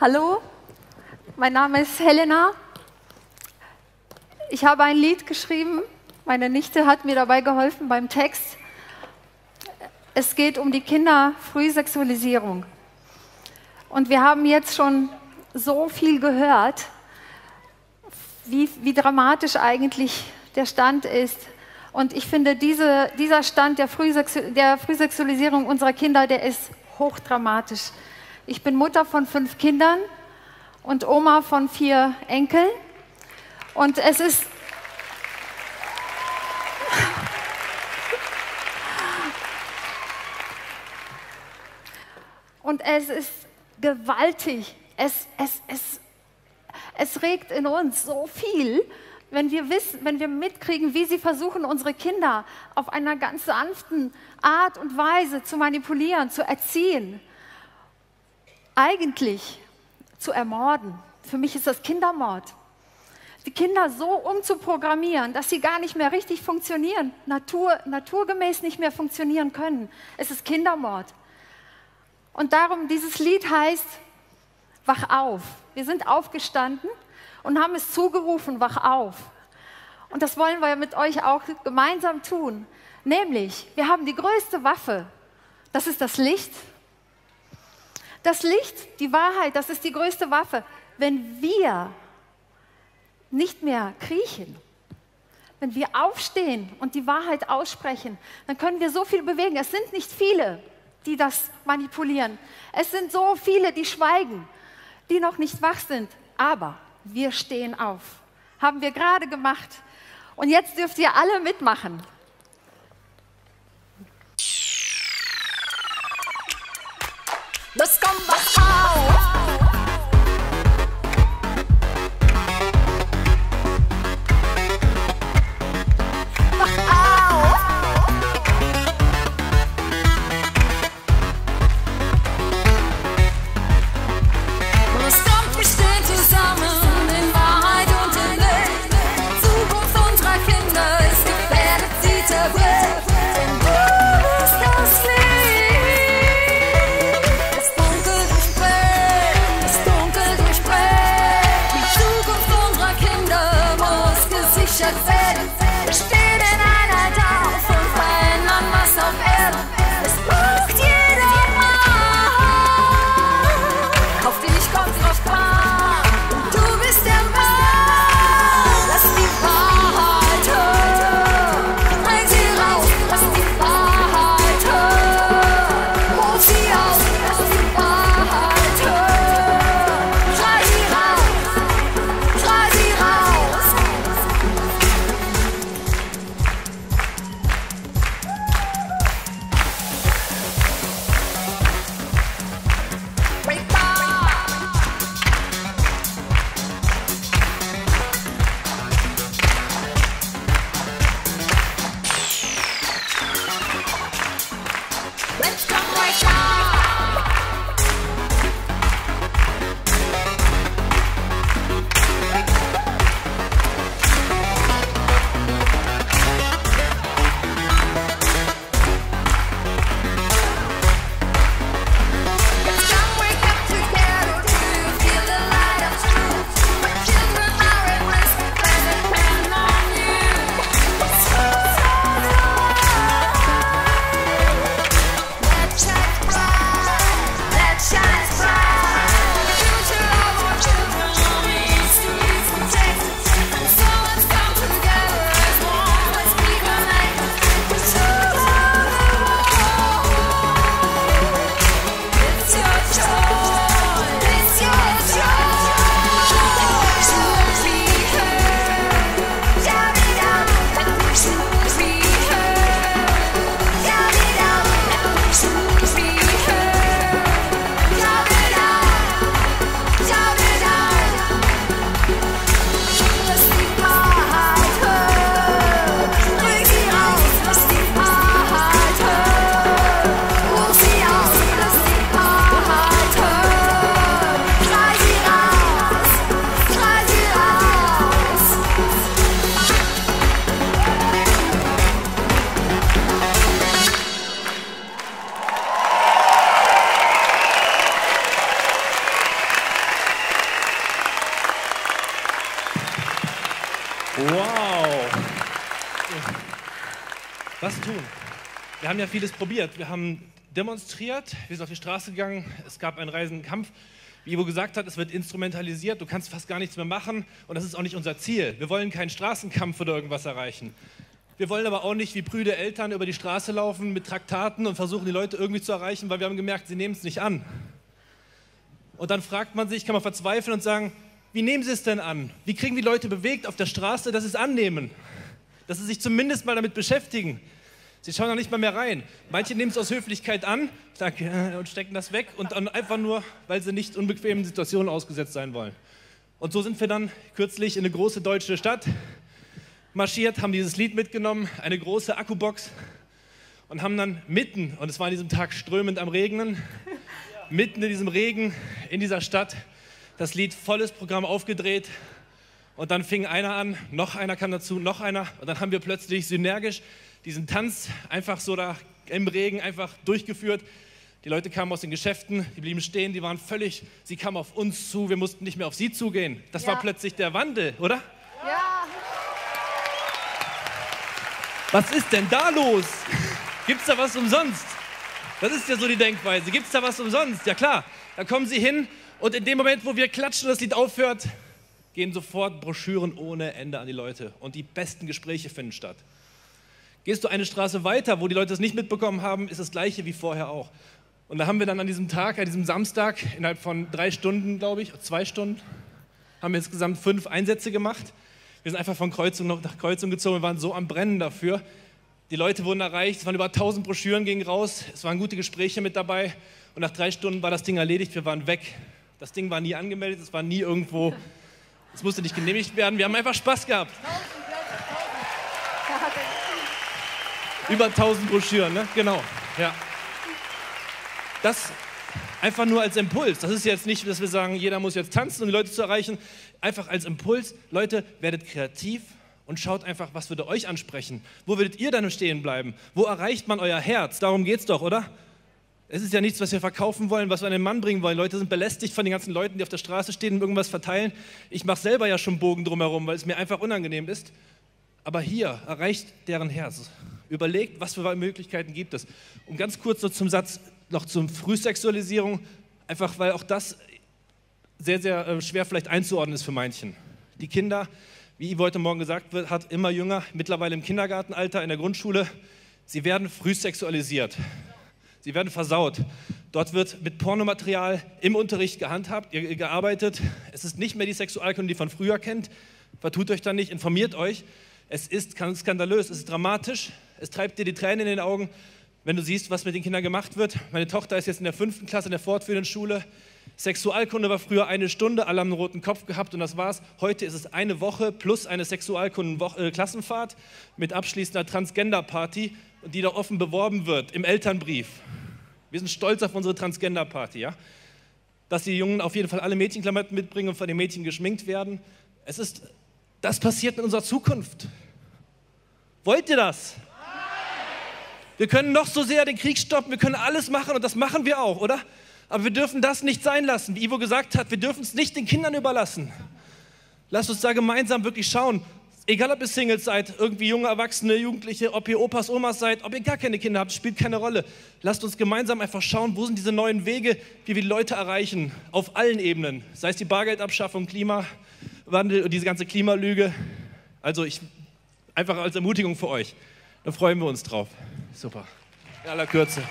Hallo, mein Name ist Helena. Ich habe ein Lied geschrieben. Meine Nichte hat mir dabei geholfen beim Text. Es geht um die Kinderfrühsexualisierung. Und wir haben jetzt schon so viel gehört, wie dramatisch eigentlich der Stand ist. Und ich finde, dieser Stand der Frühsexualisierung unserer Kinder, der ist hochdramatisch. Ich bin Mutter von 5 Kindern und Oma von 4 Enkeln. Und es ist... Und es ist gewaltig. Es regt in uns so viel, wenn wir mitkriegen, wie sie versuchen, unsere Kinder auf einer ganz sanften Art und Weise zu manipulieren, zu erziehen, eigentlich zu ermorden. Für mich ist das Kindermord. Die Kinder so umzuprogrammieren, dass sie gar nicht mehr richtig funktionieren, naturgemäß nicht mehr funktionieren können. Es ist Kindermord. Und darum, dieses Lied heißt Wach auf. Wir sind aufgestanden und haben es zugerufen, wach auf. Und das wollen wir mit euch auch gemeinsam tun. Nämlich, wir haben die größte Waffe, das ist das Licht. Das Licht, die Wahrheit, das ist die größte Waffe. Wenn wir nicht mehr kriechen, wenn wir aufstehen und die Wahrheit aussprechen, dann können wir so viel bewegen. Es sind nicht viele, die das manipulieren. Es sind so viele, die schweigen, die noch nicht wach sind, aber wir stehen auf. Haben wir gerade gemacht. Und jetzt dürft ihr alle mitmachen. Los, komm, wach auf! Wach auf! Wow. Was tun? Wir haben ja vieles probiert. Wir haben demonstriert, wir sind auf die Straße gegangen, es gab einen reisenden Kampf. Wie Ivo gesagt hat, es wird instrumentalisiert, du kannst fast gar nichts mehr machen und das ist auch nicht unser Ziel. Wir wollen keinen Straßenkampf oder irgendwas erreichen. Wir wollen aber auch nicht wie prüde Eltern über die Straße laufen mit Traktaten und versuchen, die Leute irgendwie zu erreichen, weil wir haben gemerkt, sie nehmen es nicht an. Und dann fragt man sich, kann man verzweifeln und sagen, wie nehmen sie es denn an? Wie kriegen die Leute bewegt auf der Straße, dass sie es annehmen? Dass sie sich zumindest mal damit beschäftigen. Sie schauen da nicht mal mehr rein. Manche nehmen es aus Höflichkeit an, danke, und stecken das weg und dann einfach nur, weil sie nicht unbequemen Situationen ausgesetzt sein wollen. Und so sind wir dann kürzlich in eine große deutsche Stadt marschiert, haben dieses Lied mitgenommen, eine große Akkubox und haben dann mitten, und es war an diesem Tag strömend am Regnen, mitten in diesem Regen, in dieser Stadt, das Lied volles Programm aufgedreht und dann fing einer an, noch einer kam dazu, noch einer und dann haben wir plötzlich synergisch diesen Tanz einfach so da im Regen einfach durchgeführt. Die Leute kamen aus den Geschäften, die blieben stehen, die waren völlig, sie kamen auf uns zu, wir mussten nicht mehr auf sie zugehen. Das war plötzlich der Wandel, oder? Ja. Was ist denn da los? Gibt's da was umsonst? Das ist ja so die Denkweise. Gibt's da was umsonst? Ja klar, da kommen sie hin und in dem Moment, wo wir klatschen und das Lied aufhört, gehen sofort Broschüren ohne Ende an die Leute und die besten Gespräche finden statt. Gehst du eine Straße weiter, wo die Leute es nicht mitbekommen haben, ist das Gleiche wie vorher auch. Und da haben wir dann an diesem Tag, an diesem Samstag, innerhalb von 3 Stunden, glaube ich, 2 Stunden, haben wir insgesamt 5 Einsätze gemacht. Wir sind einfach von Kreuzung nach Kreuzung gezogen, wir waren so am Brennen dafür. Die Leute wurden erreicht, es waren über 1000 Broschüren, gingen raus, es waren gute Gespräche mit dabei und nach 3 Stunden war das Ding erledigt, wir waren weg. Das Ding war nie angemeldet, es war nie irgendwo, es musste nicht genehmigt werden, wir haben einfach Spaß gehabt. Über 1000 Broschüren, ne? Genau, ja. Das einfach nur als Impuls, das ist jetzt nicht, dass wir sagen, jeder muss jetzt tanzen, um die Leute zu erreichen, einfach als Impuls, Leute, werdet kreativ und schaut einfach, was würde euch ansprechen, wo würdet ihr dann stehen bleiben, wo erreicht man euer Herz, darum geht's doch, oder? Es ist ja nichts, was wir verkaufen wollen, was wir an den Mann bringen wollen, Leute sind belästigt von den ganzen Leuten, die auf der Straße stehen und irgendwas verteilen, ich mache selber ja schon Bogen drumherum, weil es mir einfach unangenehm ist, aber hier erreicht deren Herz, überlegt, was für Möglichkeiten gibt es. Und ganz kurz so zum Satz, noch zur Frühsexualisierung, einfach weil auch das sehr, sehr schwer vielleicht einzuordnen ist für manchen. Die Kinder, wie Ivo heute Morgen gesagt wird, hat immer jünger, mittlerweile im Kindergartenalter, in der Grundschule, sie werden frühsexualisiert, sie werden versaut. Dort wird mit Pornomaterial im Unterricht gehandhabt, gearbeitet. Es ist nicht mehr die Sexualkunde, die von früher kennt. Vertut euch da nicht, informiert euch. Es ist skandalös, es ist dramatisch, es treibt dir die Tränen in den Augen, wenn du siehst, was mit den Kindern gemacht wird. Meine Tochter ist jetzt in der 5. Klasse in der fortführenden Schule. Sexualkunde war früher 1 Stunde, alle haben einen roten Kopf gehabt und das war's. Heute ist es 1 Woche plus eine Sexualkunden-Klassenfahrt mit abschließender Transgender-Party, die da offen beworben wird im Elternbrief. Wir sind stolz auf unsere Transgender-Party, ja? Dass die Jungen auf jeden Fall alle Mädchenklamotten mitbringen und von den Mädchen geschminkt werden. Es ist, das passiert in unserer Zukunft. Wollt ihr das? Wir können noch so sehr den Krieg stoppen, wir können alles machen und das machen wir auch, oder? Aber wir dürfen das nicht sein lassen. Wie Ivo gesagt hat, wir dürfen es nicht den Kindern überlassen. Lasst uns da gemeinsam wirklich schauen. Egal, ob ihr Singles seid, irgendwie junge Erwachsene, Jugendliche, ob ihr Opas, Omas seid, ob ihr gar keine Kinder habt, spielt keine Rolle. Lasst uns gemeinsam einfach schauen, wo sind diese neuen Wege, wie wir die Leute erreichen, auf allen Ebenen. Sei es die Bargeldabschaffung, Klimawandel und diese ganze Klimalüge. Also einfach als Ermutigung für euch. Da freuen wir uns drauf. Super. In aller Kürze.